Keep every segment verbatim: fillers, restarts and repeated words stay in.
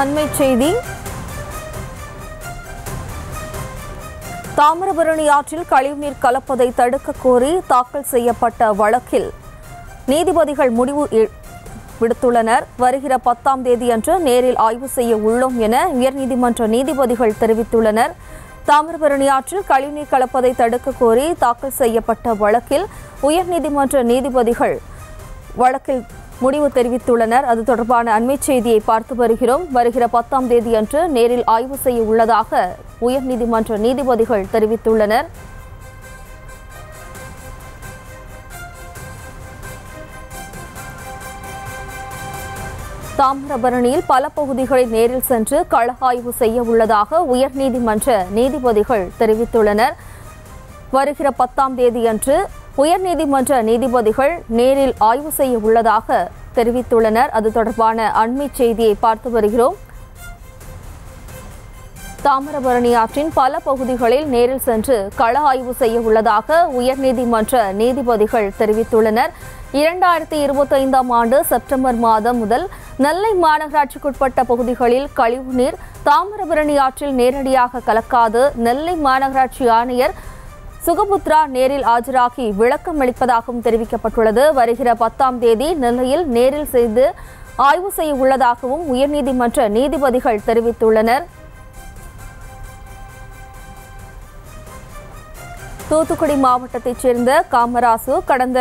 அண்மை செய்தி. தாமிரபரணி ஆற்றில் கழிவுநீர் கலப்பதை தடுக்க கோரி தாக்கல் செய்யப்பட்ட வழக்கில் நீதிபதிகள் முடிவு விடுத்துள்ளனர். வருகிற பத்தாம் தேதியன்று நேரில் ஆய்வு செய்ய உள்ளோம் என உயர்நீதிமன்ற நீதிபதிகள் தெரிவித்துள்ளனர். தாமிரபரணி ஆற்றில் கழிவுநீர் கலப்பதை தடுக்க கோரி தாக்கல் செய்யப்பட்ட வழக்கில் உயர்நீதிமன்ற நீதிபதிகள் வழக்கில் முடிவு தெரிவித்துள்ளனர். அது தொடர்பான அண்மை செய்தியை பார்த்து வருகிறோம். வருகிற பத்தாம் தேதி அன்று நேரில் ஆய்வு செய்ய உள்ளதாக உயர்நீதிமன்ற நீதிபதிகள் தெரிவித்துள்ளனர். தாமிரபரணியில் பல பகுதிகளை நேரில் சென்று கள ஆய்வு செய்ய உள்ளதாக உயர்நீதிமன்ற நீதிபதிகள் தெரிவித்துள்ளனர். வருகிற பத்தாம் தேதியன்று உயர்நீதிமன்ற நீதிபதிகள் நேரில் ஆய்வு செய்ய உள்ளதாக தெரிவித்துள்ளனர். அது தொடர்பான அண்மை செய்தியை பார்த்து வருகிறோம். தாமிரபரணி ஆற்றின் பல பகுதிகளில் நேரில் சென்று கள ஆய்வு செய்ய உள்ளதாக உயர்நீதிமன்ற நீதிபதிகள் தெரிவித்துள்ளனர். இரண்டாயிரத்தி இருபத்தி ஐந்தாம் ஆண்டு செப்டம்பர் மாதம் முதல் நெல்லை மாநகராட்சிக்குட்பட்ட பகுதிகளில் கழிவுநீர் தாமிரபரணி ஆற்றில் நேரடியாக கலக்காது நெல்லை மாநகராட்சி ஆணையர் சுகபுத்ரா நேரில் ஆஜராகி விளக்கம் அளிப்பதாகவும் தெரிவிக்கப்பட்டுள்ளது. வருகிற பத்தாம் தேதி நெல்லையில் நேரில் செய்து ஆய்வு செய்ய உள்ளதாகவும் உயர்நீதிமன்ற நீதிபதிகள் தெரிவித்துள்ளனர். தூத்துக்குடி மாவட்டத்தைச் சேர்ந்த காமராசு கடந்த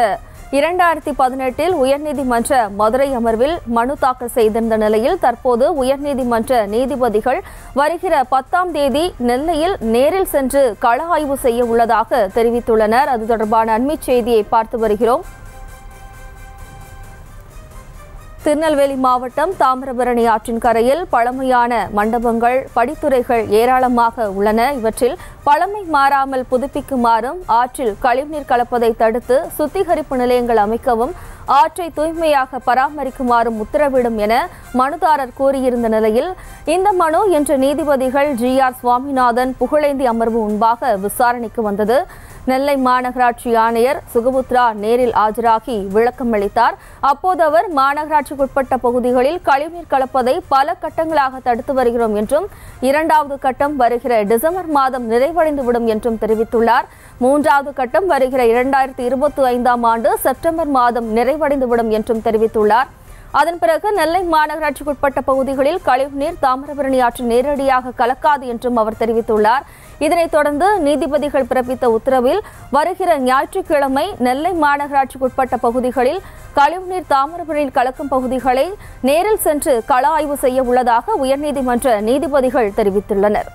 இரண்டாயிரத்தி பதினெட்டில் உயர்நீதிமன்ற மதுரை அமர்வில் மனு தாக்கல் செய்திருந்த நிலையில் தற்போது உயர்நீதிமன்ற நீதிபதிகள் வருகிற பத்தாம் தேதி நெல்லையில் நேரில் சென்று கள ஆய்வு செய்ய உள்ளதாக தெரிவித்துள்ளனர். அது தொடர்பான அண்மை செய்தியை பார்த்து வருகிறோம். திருநெல்வேலி மாவட்டம் தாமிரபரணி ஆற்றின் கரையில் பழமையான மண்டபங்கள் படித்துறைகள் ஏராளமாக உள்ளன. இவற்றில் பழமை மாறாமல் புதுப்பிக்குமாறும் ஆற்றில் கழிவுநீர் கலப்பதை தடுத்து சுத்திகரிப்பு நிலையங்கள் அமைக்கவும் ஆற்றை தூய்மையாக பராமரிக்குமாறும் உத்தரவிடும் என மனுதாரர் கூறியிருந்த நிலையில் இந்த மனு இன்று நீதிபதிகள் ஜி ஆர் சுவாமிநாதன் புகழேந்தி அமர்வு முன்பாக விசாரணைக்கு வந்தது. நெல்லை மாநகராட்சி ஆணையர் சுகபுத்ரா நேரில் ஆஜராகி விளக்கம் அளித்தார். அப்போது அவர் மாநகராட்சிக்குட்பட்ட பகுதிகளில் கழிவுநீர் கலப்பதை பல கட்டங்களாக தடுத்து வருகிறோம் என்றும் இரண்டாவது கட்டம் வருகிற டிசம்பர் மாதம் நிறைவடைந்துவிடும் என்றும் தெரிவித்துள்ளார். மூன்றாவது கட்டம் வருகிற இரண்டாயிரத்தி இருபத்தி ஐந்தாம் ஆண்டு செப்டம்பர் மாதம் நிறைவடைந்துவிடும் என்றும் தெரிவித்துள்ளார். அதன் பிறகு நெல்லை மாநகராட்சிக்குட்பட்ட பகுதிகளில் கழிவுநீர் தாமிரபரணி ஆற்றில் நேரடியாக கலக்காது என்றும் அவர் தெரிவித்துள்ளார். இதனைத் தொடர்ந்து நீதிபதிகள் பிறப்பித்த உத்தரவில் வருகிற ஞாயிற்றுக்கிழமை நெல்லை மாநகராட்சிக்குட்பட்ட பகுதிகளில் கழிவுநீர் தாமிரபரணியில் கலக்கும் பகுதிகளை நேரில் சென்று கள ஆய்வு செய்ய உள்ளதாக உயர்நீதிமன்ற நீதிபதிகள் தெரிவித்துள்ளனர்.